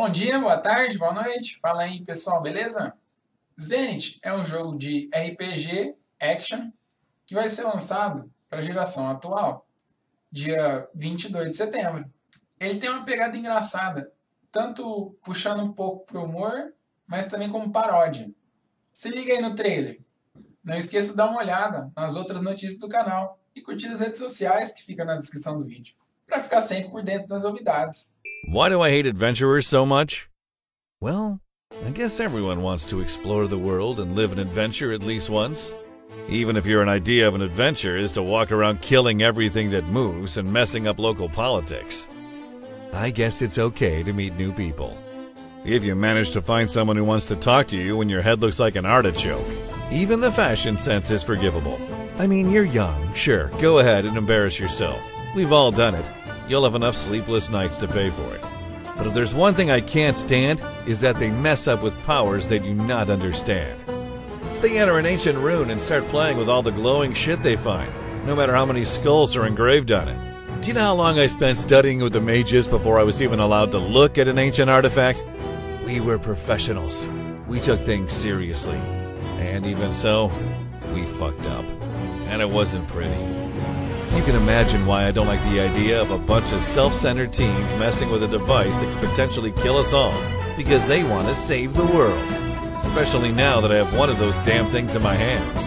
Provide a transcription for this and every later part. Bom dia, boa tarde, boa noite. Fala aí, pessoal, beleza? Zenith é um jogo de RPG Action que vai ser lançado para a geração atual, dia 22 de setembro. Ele tem uma pegada engraçada, tanto puxando um pouco para o humor, mas também como paródia. Se liga aí no trailer. Não esqueça de dar uma olhada nas outras notícias do canal e curtir as redes sociais que fica na descrição do vídeo, para ficar sempre por dentro das novidades. Why do I hate adventurers so much? Well, I guess everyone wants to explore the world and live an adventure at least once. Even if your idea of an adventure is to walk around killing everything that moves and messing up local politics. I guess it's okay to meet new people. If you manage to find someone who wants to talk to you when your head looks like an artichoke, even the fashion sense is forgivable. I mean, you're young, sure, go ahead and embarrass yourself. We've all done it. You'll have enough sleepless nights to pay for it. But if there's one thing I can't stand, is that they mess up with powers they do not understand. They enter an ancient rune and start playing with all the glowing shit they find, no matter how many skulls are engraved on it. Do you know how long I spent studying with the mages before I was even allowed to look at an ancient artifact? We were professionals. We took things seriously. And even so, we fucked up. And it wasn't pretty. You can imagine why I don't like the idea of a bunch of self-centered teens messing with a device that could potentially kill us all, because they want to save the world. Especially now that I have one of those damn things in my hands.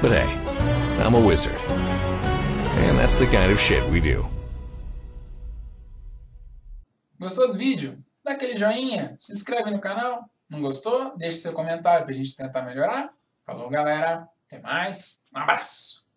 But hey, I'm a wizard. And that's the kind of shit we do. Gostou do vídeo? Dá aquele joinha, se inscreve no canal. Não gostou? Deixe seu comentário pra gente tentar melhorar. Falou, galera. Até mais. Um abraço.